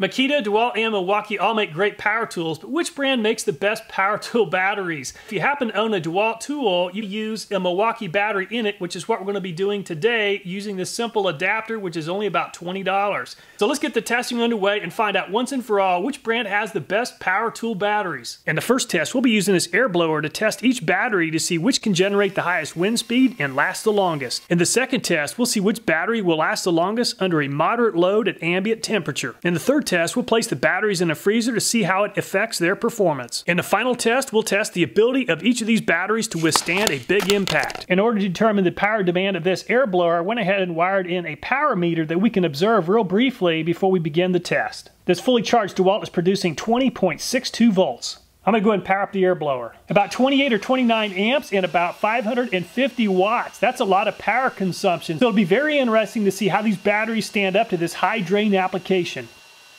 Makita, DeWalt, and Milwaukee all make great power tools, but which brand makes the best power tool batteries? If you happen to own a DeWalt tool, you use a Milwaukee battery in it, which is what we're going to be doing today using this simple adapter, which is only about $20. So let's get the testing underway and find out once and for all which brand has the best power tool batteries. In the first test, we'll be using this air blower to test each battery to see which can generate the highest wind speed and last the longest. In the second test, we'll see which battery will last the longest under a moderate load at ambient temperature. In the third test, we'll place the batteries in a freezer to see how it affects their performance. In the final test, we'll test the ability of each of these batteries to withstand a big impact. In order to determine the power demand of this air blower, I went ahead and wired in a power meter that we can observe real briefly before we begin the test. This fully charged DeWalt is producing 20.62 volts. I'm going to go ahead and power up the air blower. About 28 or 29 amps and about 550 watts. That's a lot of power consumption. So it'll be very interesting to see how these batteries stand up to this high drain application.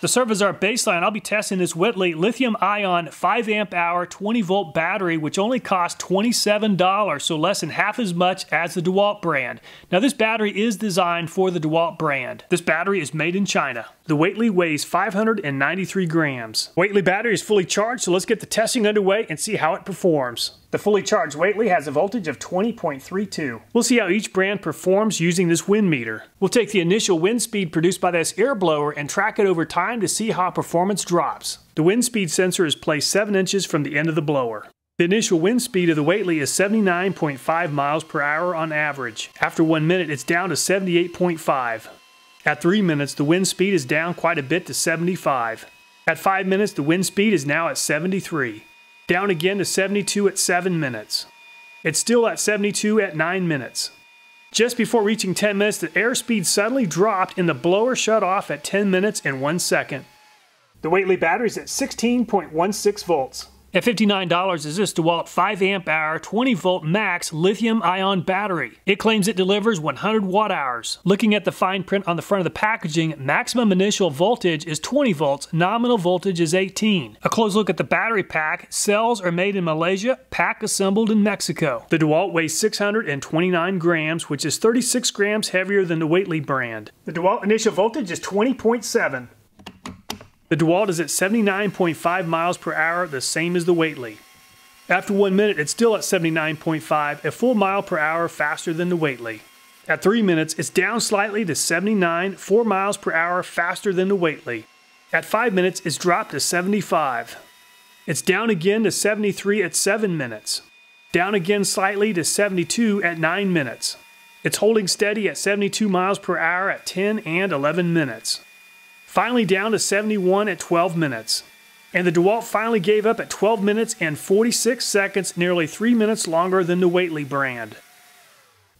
To serve as our baseline, I'll be testing this Wheatley lithium-ion 5 amp hour 20 volt battery, which only costs $27, so less than half as much as the DeWalt brand. Now this battery is designed for the DeWalt brand. This battery is made in China. The Wheatley weighs 593 grams. Wheatley battery is fully charged, so let's get the testing underway and see how it performs. The fully charged Wheatley has a voltage of 20.32. We'll see how each brand performs using this wind meter. We'll take the initial wind speed produced by this air blower and track it over time to see how performance drops. The wind speed sensor is placed 7 inches from the end of the blower. The initial wind speed of the Wheatley is 79.5 miles per hour on average. After 1 minute, it's down to 78.5. At 3 minutes, the wind speed is down quite a bit to 75. At 5 minutes, the wind speed is now at 73. Down again to 72 at 7 minutes. It's still at 72 at 9 minutes. Just before reaching 10 minutes, the airspeed suddenly dropped and the blower shut off at 10 minutes and 1 second. The Wheatley battery is at 16.16 volts. At $59 is this DeWalt 5 amp hour 20 volt max lithium ion battery. It claims it delivers 100 watt hours. Looking at the fine print on the front of the packaging, maximum initial voltage is 20 volts, nominal voltage is 18. A close look at the battery pack, cells are made in Malaysia, pack assembled in Mexico. The DeWalt weighs 629 grams, which is 36 grams heavier than the Wheatley brand. The DeWalt initial voltage is 20.7. The DeWalt is at 79.5 miles per hour, the same as the Wheatley. After 1 minute, it's still at 79.5, a full mile per hour faster than the Wheatley. At 3 minutes, it's down slightly to 79, 4 miles per hour faster than the Wheatley. At 5 minutes, it's dropped to 75. It's down again to 73 at 7 minutes. Down again slightly to 72 at 9 minutes. It's holding steady at 72 miles per hour at 10 and 11 minutes. Finally down to 71 at 12 minutes. And the DeWalt finally gave up at 12 minutes and 46 seconds, nearly 3 minutes longer than the Wheatley brand.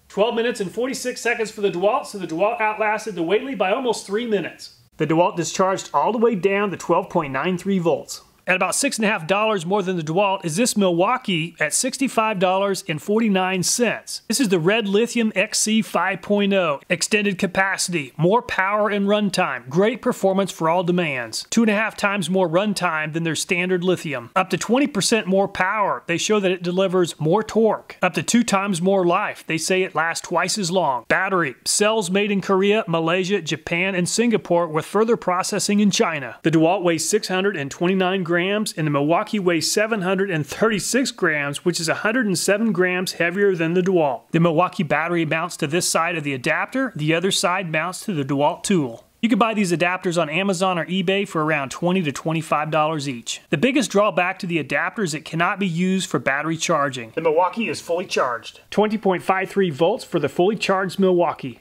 12 minutes and 46 seconds for the DeWalt, so the DeWalt outlasted the Wheatley by almost 3 minutes. The DeWalt discharged all the way down to 12.93 volts. At about $6.50 more than the DeWalt is this Milwaukee at $65.49. This is the Red Lithium XC 5.0. Extended capacity, more power and runtime, great performance for all demands. 2.5 times more runtime than their standard lithium. Up to 20% more power. They show that it delivers more torque. Up to 2 times more life. They say it lasts twice as long. Battery, cells made in Korea, Malaysia, Japan, and Singapore with further processing in China. The DeWalt weighs 629 grams. And the Milwaukee weighs 736 grams, which is 107 grams heavier than the DeWalt. The Milwaukee battery mounts to this side of the adapter, the other side mounts to the DeWalt tool. You can buy these adapters on Amazon or eBay for around $20 to $25 each. The biggest drawback to the adapter is it cannot be used for battery charging. The Milwaukee is fully charged. 20.53 volts for the fully charged Milwaukee.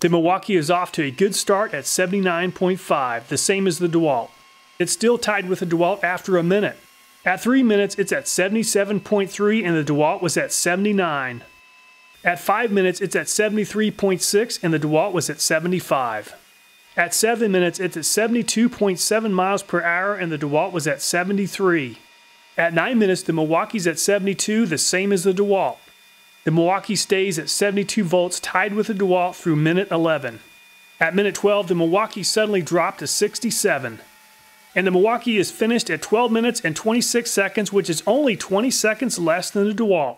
The Milwaukee is off to a good start at 79.5, the same as the DeWalt. It's still tied with the DeWalt after 1 minute. At 3 minutes, it's at 77.3 and the DeWalt was at 79. At 5 minutes, it's at 73.6 and the DeWalt was at 75. At 7 minutes, it's at 72.7 miles per hour and the DeWalt was at 73. At 9 minutes, the Milwaukee's at 72, the same as the DeWalt. The Milwaukee stays at 72 volts, tied with the DeWalt through minute 11. At minute 12, the Milwaukee suddenly dropped to 67. And the Milwaukee is finished at 12 minutes and 26 seconds, which is only 20 seconds less than the DeWalt.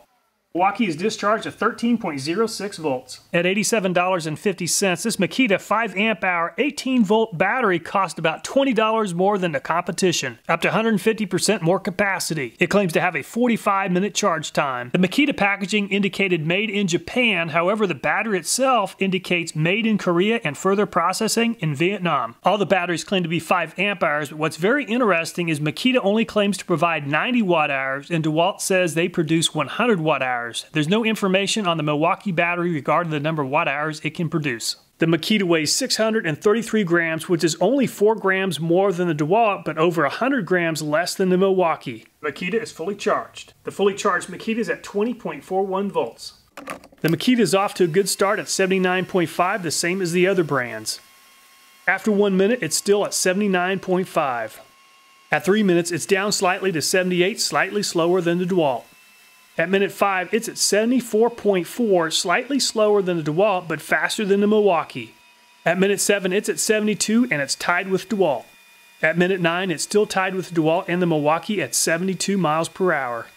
Milwaukee is discharged at 13.06 volts. At $87.50, this Makita 5Ah 18-volt battery cost about $20 more than the competition, up to 150% more capacity. It claims to have a 45-minute charge time. The Makita packaging indicated made in Japan, however the battery itself indicates made in Korea and further processing in Vietnam. All the batteries claim to be 5Ah, but what's very interesting is Makita only claims to provide 90 watt-hours and DeWalt says they produce 100 watt-hours. There's no information on the Milwaukee battery regarding the number of watt-hours it can produce. The Makita weighs 633 grams, which is only 4 grams more than the DeWalt, but over 100 grams less than the Milwaukee. Makita is fully charged. The fully charged Makita is at 20.41 volts. The Makita is off to a good start at 79.5, the same as the other brands. After 1 minute, it's still at 79.5. At 3 minutes, it's down slightly to 78, slightly slower than the DeWalt. At minute 5, it's at 74.4, slightly slower than the DeWalt, but faster than the Milwaukee. At minute 7, it's at 72, and it's tied with DeWalt. At minute 9, it's still tied with DeWalt and the Milwaukee at 72 miles per hour.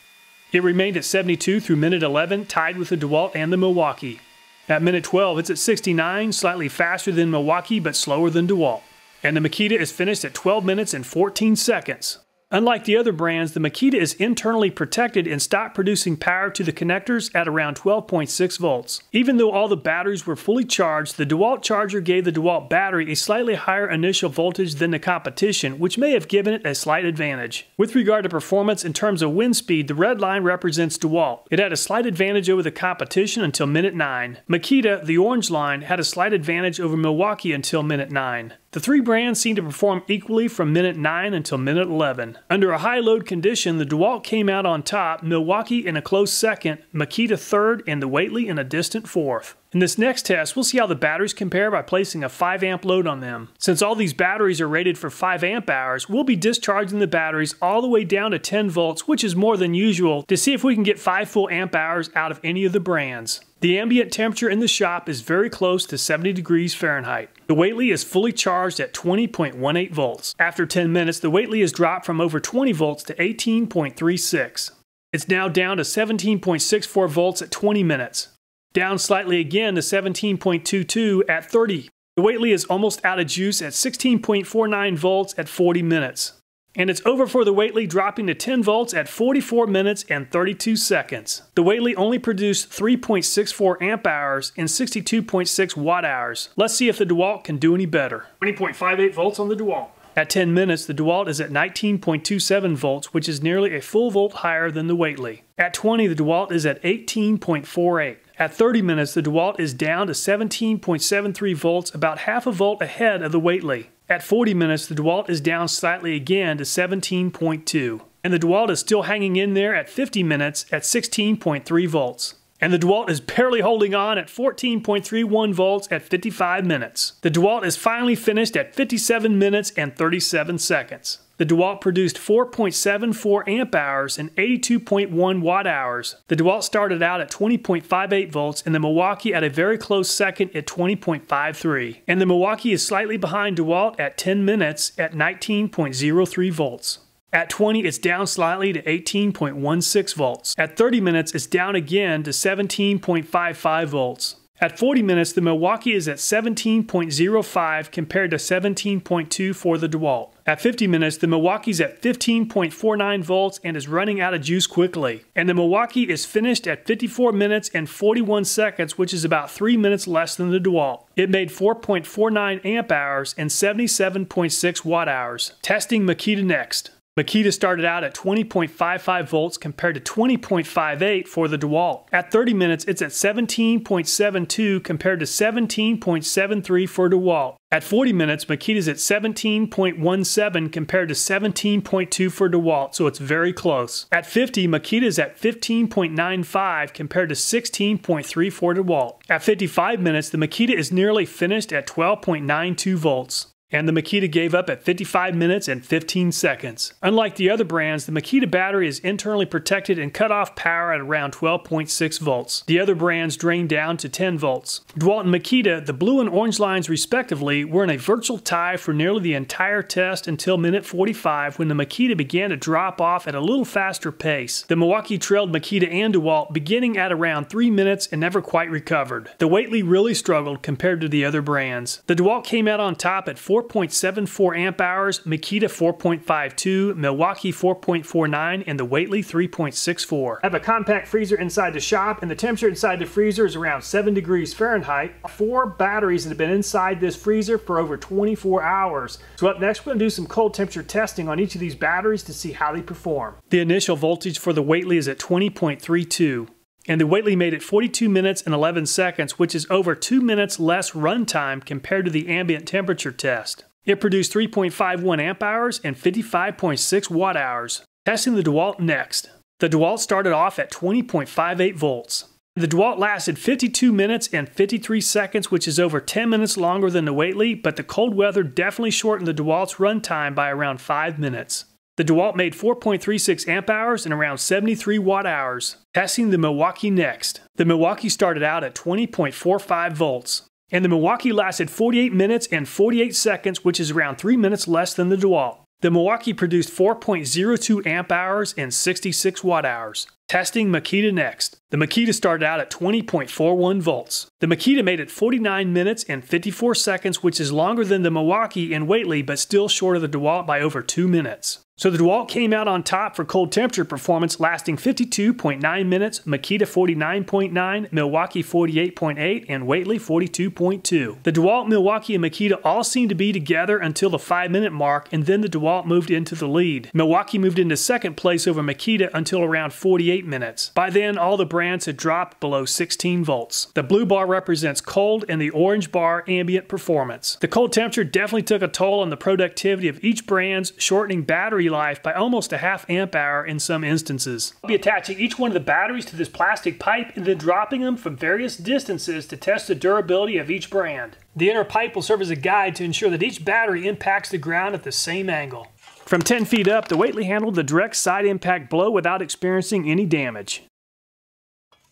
It remained at 72 through minute 11, tied with the DeWalt and the Milwaukee. At minute 12, it's at 69, slightly faster than Milwaukee, but slower than DeWalt. And the Makita is finished at 12 minutes and 14 seconds. Unlike the other brands, the Makita is internally protected and stopped producing power to the connectors at around 12.6 volts. Even though all the batteries were fully charged, the DeWalt charger gave the DeWalt battery a slightly higher initial voltage than the competition, which may have given it a slight advantage. With regard to performance in terms of wind speed, the red line represents DeWalt. It had a slight advantage over the competition until minute 9. Makita, the orange line, had a slight advantage over Milwaukee until minute 9. The three brands seemed to perform equally from minute 9 until minute 11. Under a high load condition, the DeWalt came out on top, Milwaukee in a close second, Makita third, and the Wheatley in a distant fourth. In this next test, we'll see how the batteries compare by placing a 5-amp load on them. Since all these batteries are rated for 5Ah, we'll be discharging the batteries all the way down to 10 volts, which is more than usual, to see if we can get 5 full amp-hours out of any of the brands. The ambient temperature in the shop is very close to 70 degrees Fahrenheit. The Wheatley is fully charged at 20.18 volts. After 10 minutes, the Wheatley has dropped from over 20 volts to 18.36. It's now down to 17.64 volts at 20 minutes. Down slightly again to 17.22 at 30. The Wheatley is almost out of juice at 16.49 volts at 40 minutes. And it's over for the Wheatley, dropping to 10 volts at 44 minutes and 32 seconds. The Wheatley only produced 3.64 amp-hours and 62.6 watt-hours. Let's see if the DeWalt can do any better. 20.58 volts on the DeWalt. At 10 minutes, the DeWalt is at 19.27 volts, which is nearly a full volt higher than the Wheatley. At 20, the DeWalt is at 18.48. At 30 minutes, the DeWalt is down to 17.73 volts, about half a volt ahead of the Wheatley. At 40 minutes, the DeWalt is down slightly again to 17.2. And the DeWalt is still hanging in there at 50 minutes at 16.3 volts. And the DeWalt is barely holding on at 14.31 volts at 55 minutes. The DeWalt is finally finished at 57 minutes and 37 seconds. The DeWalt produced 4.74 amp-hours and 82.1 watt-hours. The DeWalt started out at 20.58 volts and the Milwaukee at a very close second at 20.53. And the Milwaukee is slightly behind DeWalt at 10 minutes at 19.03 volts. At 20, it's down slightly to 18.16 volts. At 30 minutes, it's down again to 17.55 volts. At 40 minutes, the Milwaukee is at 17.05 compared to 17.2 for the DeWalt. At 50 minutes, the Milwaukee's at 15.49 volts and is running out of juice quickly. And the Milwaukee is finished at 54 minutes and 41 seconds, which is about 3 minutes less than the DeWalt. It made 4.49 amp-hours and 77.6 watt-hours. Testing Makita next. Makita started out at 20.55 volts compared to 20.58 for the DeWalt. At 30 minutes, it's at 17.72 compared to 17.73 for DeWalt. At 40 minutes, Makita's at 17.17 compared to 17.2 for DeWalt, so it's very close. At 50, Makita's at 15.95 compared to 16.3 for DeWalt. At 55 minutes, the Makita is nearly finished at 12.92 volts. and the Makita gave up at 55 minutes and 15 seconds. Unlike the other brands, the Makita battery is internally protected and cut off power at around 12.6 volts. The other brands drain down to 10 volts. DeWalt and Makita, the blue and orange lines respectively, were in a virtual tie for nearly the entire test until minute 45, when the Makita began to drop off at a little faster pace. The Milwaukee trailed Makita and DeWalt beginning at around 3 minutes and never quite recovered. The Wheatley really struggled compared to the other brands. The DeWalt came out on top at 4.74 amp hours, Makita 4.52, Milwaukee 4.49, and the Wheatley 3.64. I have a compact freezer inside the shop, and the temperature inside the freezer is around 7 degrees Fahrenheit. 4 batteries that have been inside this freezer for over 24 hours. So up next, we're going to do some cold temperature testing on each of these batteries to see how they perform. The initial voltage for the Wheatley is at 20.32. And the Wheatley made it 42 minutes and 11 seconds, which is over 2 minutes less runtime compared to the ambient temperature test. It produced 3.51 amp hours and 55.6 watt hours. Testing the DeWalt next. The DeWalt started off at 20.58 volts. The DeWalt lasted 52 minutes and 53 seconds, which is over 10 minutes longer than the Wheatley, but the cold weather definitely shortened the DeWalt's runtime by around 5 minutes. The DeWalt made 4.36 amp hours and around 73 watt hours. Testing the Milwaukee next. The Milwaukee started out at 20.45 volts. And the Milwaukee lasted 48 minutes and 48 seconds, which is around 3 minutes less than the DeWalt. The Milwaukee produced 4.02 amp hours and 66 watt hours. Testing Makita next. The Makita started out at 20.41 volts. The Makita made it 49 minutes and 54 seconds, which is longer than the Milwaukee and Wheatley, but still short of the DeWalt by over 2 minutes. So the DeWalt came out on top for cold temperature performance, lasting 52.9 minutes, Makita 49.9, Milwaukee 48.8, and Wheatley 42.2. The DeWalt, Milwaukee, and Makita all seemed to be together until the 5-minute mark, and then the DeWalt moved into the lead. Milwaukee moved into second place over Makita until around 48 minutes. By then, all the brands had dropped below 16 volts. The blue bar represents cold and the orange bar ambient performance. The cold temperature definitely took a toll on the productivity of each brand's, shortening battery life by almost a half amp hour in some instances. I'll be attaching each one of the batteries to this plastic pipe and then dropping them from various distances to test the durability of each brand. The inner pipe will serve as a guide to ensure that each battery impacts the ground at the same angle. From 10 feet up, the Wheatley handled the direct side impact blow without experiencing any damage.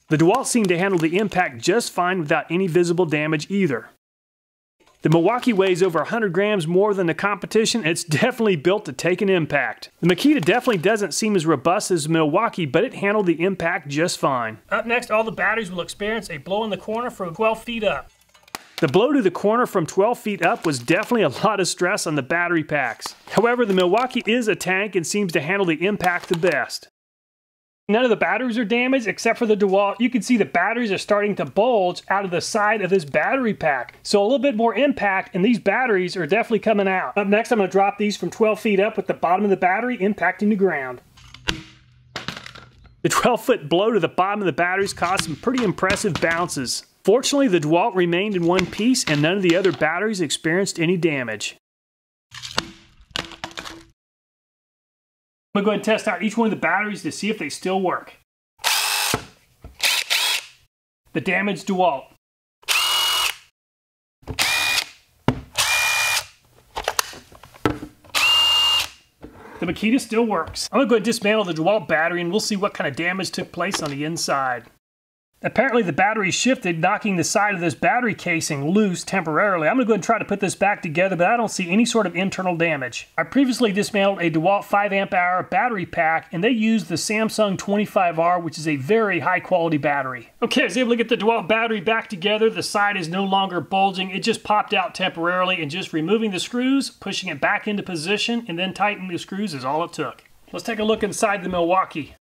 The DeWalt seemed to handle the impact just fine without any visible damage either. The Milwaukee weighs over 100 grams more than the competition. It's definitely built to take an impact. The Makita definitely doesn't seem as robust as Milwaukee, but it handled the impact just fine. Up next, all the batteries will experience a blow in the corner from 12 feet up. The blow to the corner from 12 feet up was definitely a lot of stress on the battery packs. However, the Milwaukee is a tank and seems to handle the impact the best. None of the batteries are damaged except for the DeWalt. You can see the batteries are starting to bulge out of the side of this battery pack. So a little bit more impact, and these batteries are definitely coming out. Up next, I'm going to drop these from 12 feet up with the bottom of the battery impacting the ground. The 12-foot blow to the bottom of the batteries caused some pretty impressive bounces. Fortunately, the DeWalt remained in one piece and none of the other batteries experienced any damage. I'm going to go ahead and test out each one of the batteries to see if they still work. The damaged DeWalt. The Makita still works. I'm going to go ahead and dismantle the DeWalt battery and we'll see what kind of damage took place on the inside. Apparently the battery shifted, knocking the side of this battery casing loose temporarily. I'm going to go ahead and try to put this back together, but I don't see any sort of internal damage. I previously dismantled a DeWalt 5 amp hour battery pack, and they used the Samsung 25R, which is a very high quality battery. Okay, I was able to get the DeWalt battery back together. The side is no longer bulging. It just popped out temporarily, and just removing the screws, pushing it back into position, and then tightening the screws is all it took. Let's take a look inside the Milwaukee.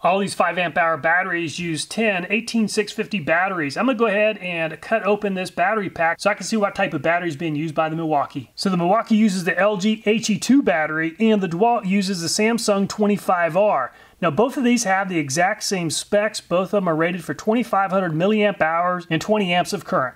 All these 5 amp hour batteries use 10 18650 batteries. I'm going to go ahead and cut open this battery pack so I can see what type of battery is being used by the Milwaukee. So the Milwaukee uses the LG HE2 battery and the DeWalt uses the Samsung 25R. Now both of these have the exact same specs. Both of them are rated for 2500 milliamp hours and 20 amps of current.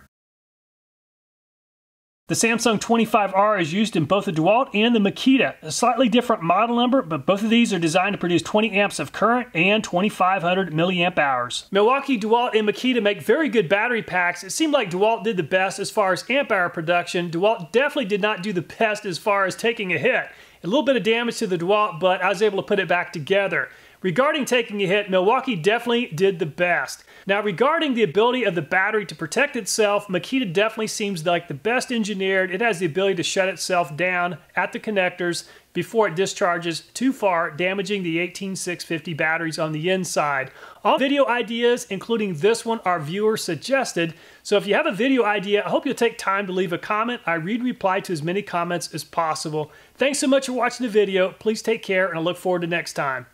The Samsung 25R is used in both the DeWalt and the Makita, a slightly different model number, but both of these are designed to produce 20 amps of current and 2500 milliamp hours. Milwaukee, DeWalt, and Makita make very good battery packs. It seemed like DeWalt did the best as far as amp hour production. DeWalt definitely did not do the best as far as taking a hit. A little bit of damage to the DeWalt, but I was able to put it back together. Regarding taking a hit, Milwaukee definitely did the best. Now, regarding the ability of the battery to protect itself, Makita definitely seems like the best engineered. It has the ability to shut itself down at the connectors before it discharges too far, damaging the 18650 batteries on the inside. All video ideas, including this one, our viewer suggested. So if you have a video idea, I hope you'll take time to leave a comment. I read and reply to as many comments as possible. Thanks so much for watching the video. Please take care, and I look forward to next time.